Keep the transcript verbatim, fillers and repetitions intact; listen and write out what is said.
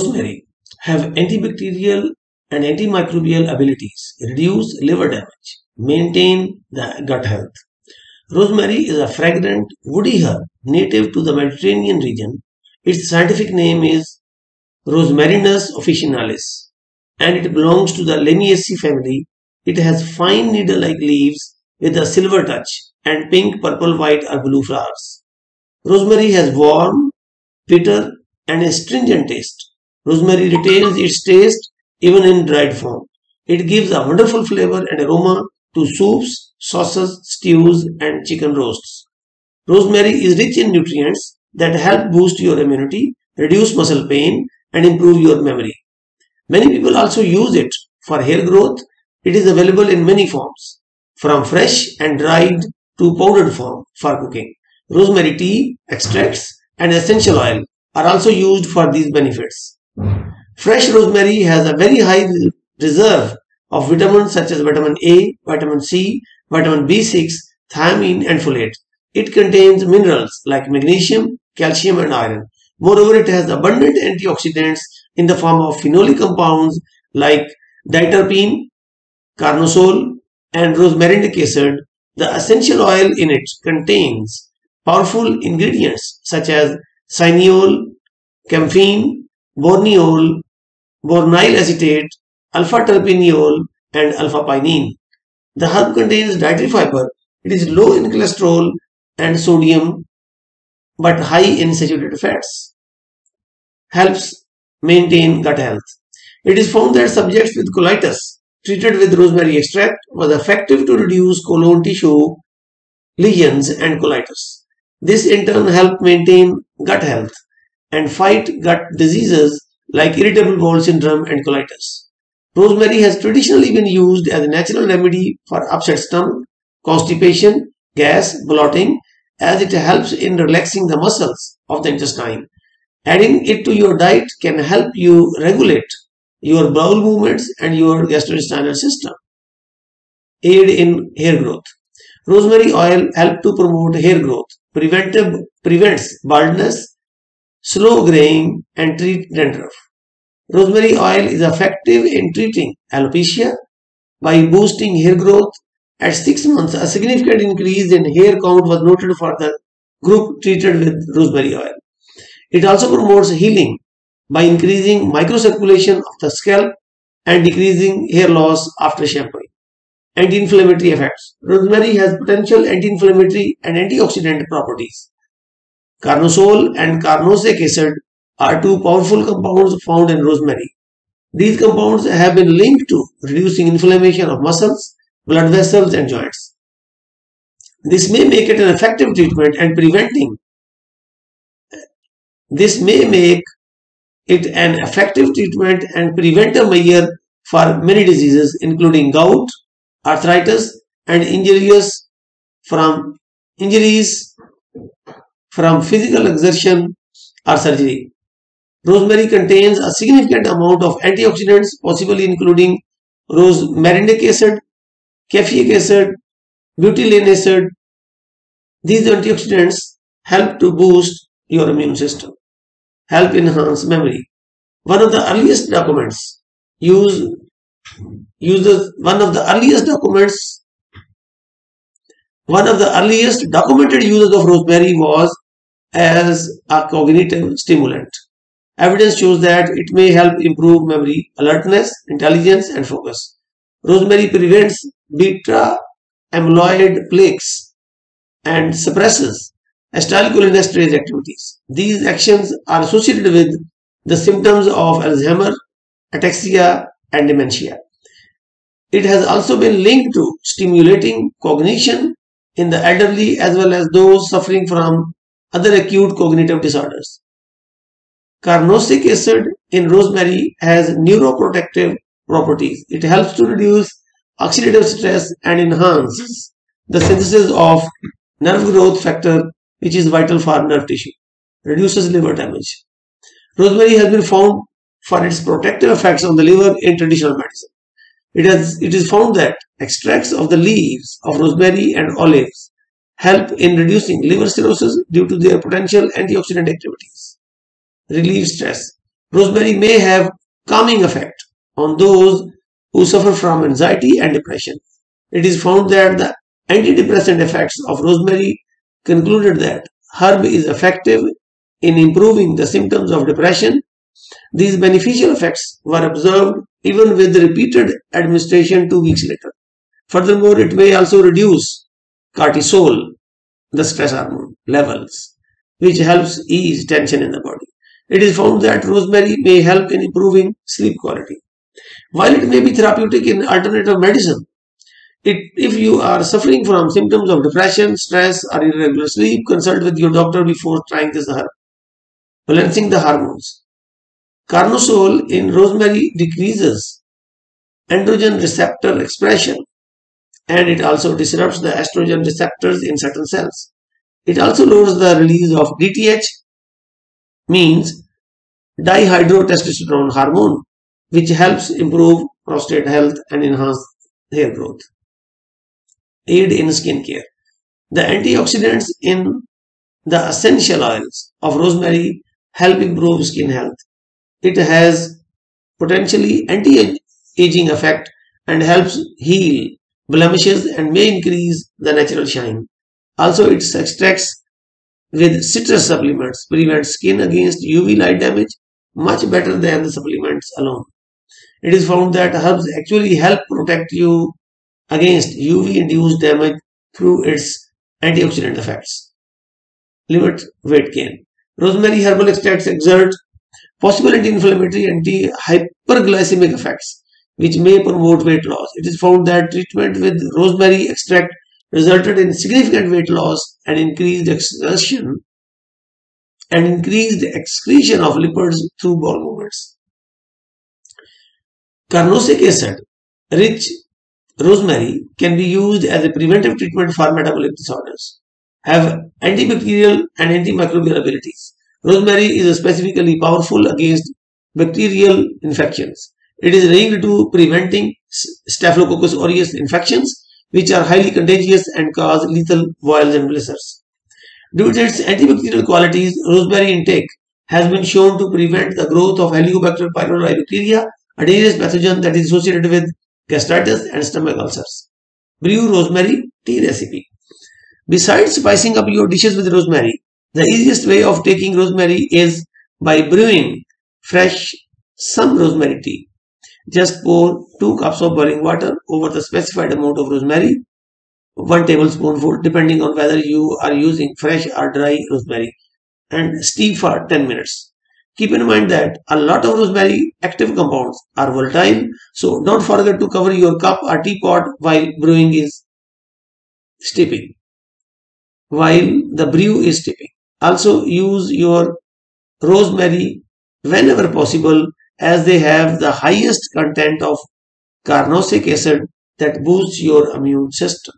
Rosemary have antibacterial and antimicrobial abilities, reduce liver damage, maintain the gut health. Rosemary is a fragrant woody herb native to the Mediterranean region. Its scientific name is Rosmarinus officinalis, and it belongs to the Lamiaceae family. It has fine needle-like leaves with a silver touch and pink, purple, white or blue flowers. Rosemary has warm, bitter and astringent taste. Rosemary retains its taste even in dried form. It gives a wonderful flavor and aroma to soups, sauces, stews and chicken roasts. Rosemary is rich in nutrients that help boost your immunity, reduce muscle pain and improve your memory. Many people also use it for hair growth. It is available in many forms, from fresh and dried to powdered form for cooking. Rosemary tea, extracts and essential oil are also used for these benefits. Fresh rosemary has a very high reserve of vitamins such as vitamin A, vitamin C, vitamin B six, thiamine and folate. It contains minerals like magnesium, calcium and iron. Moreover, it has abundant antioxidants in the form of phenolic compounds like diterpene, carnosol and rosemaric acid. The essential oil in it contains powerful ingredients such as cyaniol, camphene, borneol, bornyl acetate, alpha-terpineol and alpha-pinene. The herb contains dietary fiber. It is low in cholesterol and sodium but high in saturated fats. Helps maintain gut health. It is found that subjects with colitis treated with rosemary extract was effective to reduce colon tissue lesions and colitis. This in turn helped maintain gut health and fight gut diseases like irritable bowel syndrome and colitis. Rosemary has traditionally been used as a natural remedy for upset stomach, constipation, gas, bloating, as it helps in relaxing the muscles of the intestine. Adding it to your diet can help you regulate your bowel movements and your gastrointestinal system. Aid in hair growth. Rosemary oil helps to promote hair growth, preventive, prevents baldness, slow graying and treat dandruff. Rosemary oil is effective in treating alopecia by boosting hair growth. At six months, a significant increase in hair count was noted for the group treated with rosemary oil. It also promotes healing by increasing microcirculation of the scalp and decreasing hair loss after shampooing. Anti-inflammatory effects. Rosemary has potential anti-inflammatory and antioxidant properties. Carnosol and carnosolic acid are two powerful compounds found in rosemary. These compounds have been linked to reducing inflammation of muscles, blood vessels and joints. This may make it an effective treatment and preventing. This may make it an effective treatment and preventive measure for many diseases including gout, arthritis and injuries from injuries from physical exertion or surgery. Rosemary contains a significant amount of antioxidants, possibly including rosemarinic acid, caffeic acid, butylene acid. These antioxidants help to boost your immune system, help enhance memory. One of the earliest documents use uses one of the earliest documents one of the earliest documented uses of rosemary was as a cognitive stimulant. Evidence shows that it may help improve memory, alertness, intelligence, and focus. Rosemary prevents beta amyloid plaques and suppresses acetylcholinesterase activities. These actions are associated with the symptoms of Alzheimer's, ataxia, and dementia. It has also been linked to stimulating cognition in the elderly as well as those suffering from other acute cognitive disorders. Carnosolic acid in rosemary has neuroprotective properties. It helps to reduce oxidative stress and enhances the synthesis of nerve growth factor, which is vital for nerve tissue, reduces liver damage. Rosemary has been found for its protective effects on the liver in traditional medicine. It, has, it is found that extracts of the leaves of rosemary and olives help in reducing liver cirrhosis due to their potential antioxidant activities. Relieve stress. Rosemary may have calming effect on those who suffer from anxiety and depression. It is found that the antidepressant effects of rosemary concluded that herb is effective in improving the symptoms of depression. These beneficial effects were observed even with repeated administration two weeks later. Furthermore, it may also reduce cortisol, the stress hormone, levels, which helps ease tension in the body. It is found that rosemary may help in improving sleep quality. While it may be therapeutic in alternative medicine, it, if you are suffering from symptoms of depression, stress, or irregular sleep, consult with your doctor before trying this herb. Balancing the hormones. Carnosol in rosemary decreases androgen receptor expression, and it also disrupts the estrogen receptors in certain cells. It also lowers the release of D T H, means dihydrotestosterone hormone, which helps improve prostate health and enhance hair growth. Aid in skin care. The antioxidants in the essential oils of rosemary help improve skin health. It has potentially anti-aging effect and helps heal blemishes and may increase the natural shine. Also, its extracts with citrus supplements prevent skin against U V light damage much better than the supplements alone. It is found that herbs actually help protect you against U V-induced damage through its antioxidant effects. Limit weight gain. Rosemary herbal extracts exert possible anti-inflammatory and anti-hyperglycemic effects, which may promote weight loss. It is found that treatment with rosemary extract resulted in significant weight loss and increased exertion and increased excretion of lipids through bowel movements. Carnosic acid rich rosemary can be used as a preventive treatment for metabolic disorders, have antibacterial and antimicrobial abilities. Rosemary is specifically powerful against bacterial infections. It is linked to preventing Staphylococcus aureus infections, which are highly contagious and cause lethal boils and blisters. Due to its antibacterial qualities, rosemary intake has been shown to prevent the growth of Helicobacter pylori bacteria, a dangerous pathogen that is associated with gastritis and stomach ulcers. Brew rosemary tea recipe. Besides spicing up your dishes with rosemary, the easiest way of taking rosemary is by brewing fresh some rosemary tea. Just pour two cups of boiling water over the specified amount of rosemary, one tablespoonful, depending on whether you are using fresh or dry rosemary, and steep for ten minutes. Keep in mind that a lot of rosemary active compounds are volatile, so don't forget to cover your cup or teapot while brewing is steeping. While the brew is steeping, also use your rosemary whenever possible, as they have the highest content of carnosic acid that boosts your immune system.